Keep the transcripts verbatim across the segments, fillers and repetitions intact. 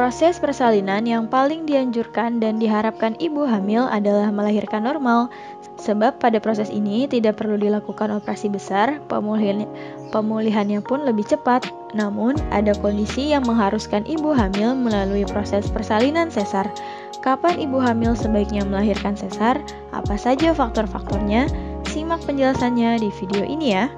Proses persalinan yang paling dianjurkan dan diharapkan ibu hamil adalah melahirkan normal, sebab pada proses ini tidak perlu dilakukan operasi besar, pemulihan, pemulihannya pun lebih cepat. Namun, ada kondisi yang mengharuskan ibu hamil melalui proses persalinan sesar. Kapan ibu hamil sebaiknya melahirkan sesar? Apa saja faktor-faktornya? Simak penjelasannya di video ini ya.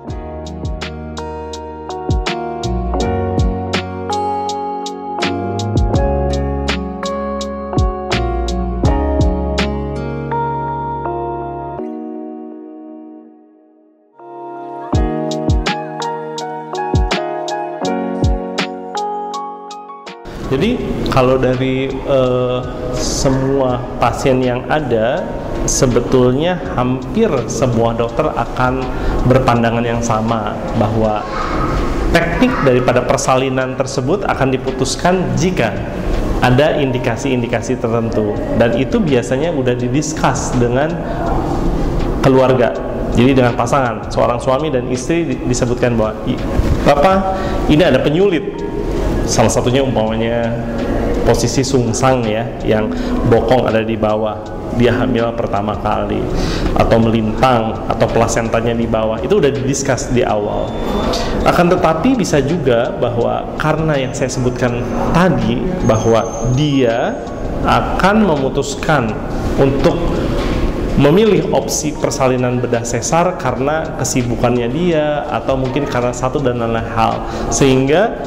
Jadi kalau dari eh, semua pasien yang ada, sebetulnya hampir semua dokter akan berpandangan yang sama bahwa teknik daripada persalinan tersebut akan diputuskan jika ada indikasi-indikasi tertentu, dan itu biasanya udah didiskus dengan keluarga. Jadi dengan pasangan, seorang suami dan istri disebutkan bahwa apa, ini ada penyulit. Salah satunya umpamanya posisi sungsang ya, yang bokong ada di bawah, dia hamil pertama kali, atau melintang, atau plasentanya di bawah. Itu udah didiskus di awal. Akan tetapi bisa juga bahwa karena yang saya sebutkan tadi, bahwa dia akan memutuskan untuk memilih opsi persalinan bedah sesar karena kesibukannya dia, atau mungkin karena satu dan lain hal, sehingga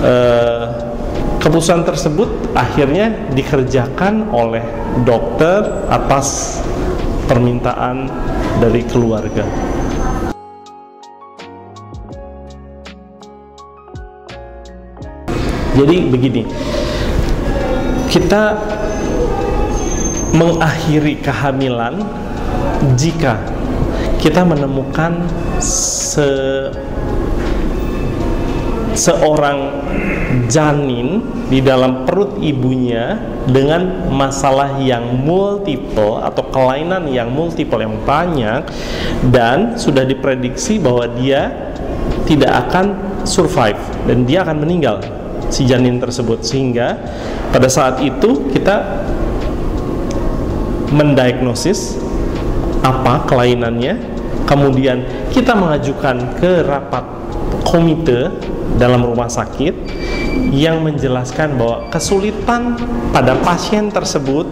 eh, keputusan tersebut akhirnya dikerjakan oleh dokter atas permintaan dari keluarga. Jadi begini, kita mengakhiri kehamilan jika kita menemukan se seorang janin di dalam perut ibunya dengan masalah yang multiple atau kelainan yang multiple yang banyak, dan sudah diprediksi bahwa dia tidak akan survive dan dia akan meninggal, si janin tersebut. Sehingga pada saat itu kita mendiagnosis apa kelainannya, kemudian kita mengajukan ke rapat komite dalam rumah sakit yang menjelaskan bahwa kesulitan pada pasien tersebut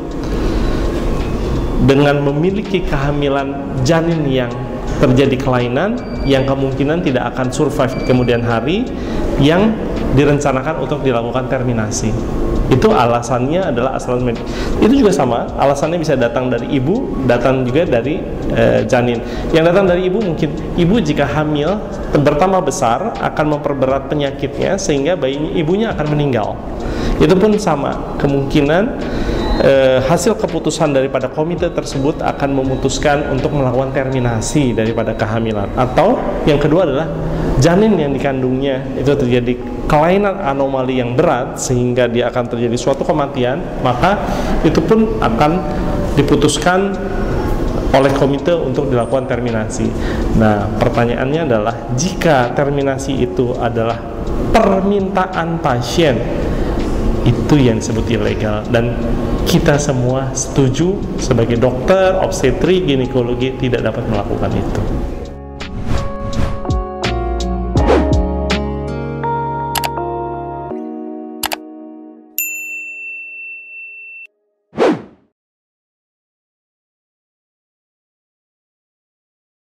dengan memiliki kehamilan janin yang terjadi kelainan yang kemungkinan tidak akan survive di kemudian hari, yang direncanakan untuk dilakukan terminasi. Itu alasannya adalah asal medis. Itu juga sama, alasannya bisa datang dari ibu, datang juga dari e, janin. Yang datang dari ibu, mungkin ibu jika hamil bertambah besar akan memperberat penyakitnya sehingga bayi ibunya akan meninggal. Itu pun sama, kemungkinan e, hasil keputusan daripada komite tersebut akan memutuskan untuk melakukan terminasi daripada kehamilan. Atau yang kedua adalah janin yang dikandungnya itu terjadi kelainan anomali yang berat sehingga dia akan terjadi suatu kematian, maka itu pun akan diputuskan oleh komite untuk dilakukan terminasi. Nah, pertanyaannya adalah jika terminasi itu adalah permintaan pasien, itu yang disebut ilegal, dan kita semua setuju sebagai dokter obstetri ginekologi tidak dapat melakukan itu.